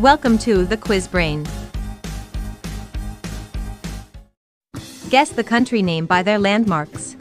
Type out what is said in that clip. Welcome to the Quiz Brain. Guess the country name by their landmarks.